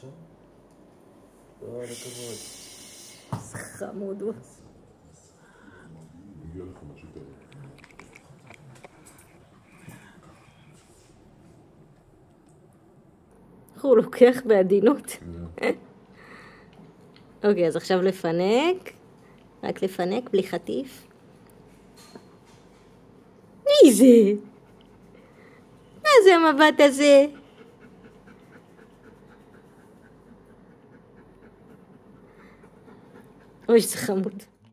شو؟ لا كبرت سخام ودوس הוא לוקח בעדינות. אוקיי, אז עכשיו לפנק. רק לפנק, בלי חטיף. מי זה? מה זה המבט הזה? אוי, זה חמוד.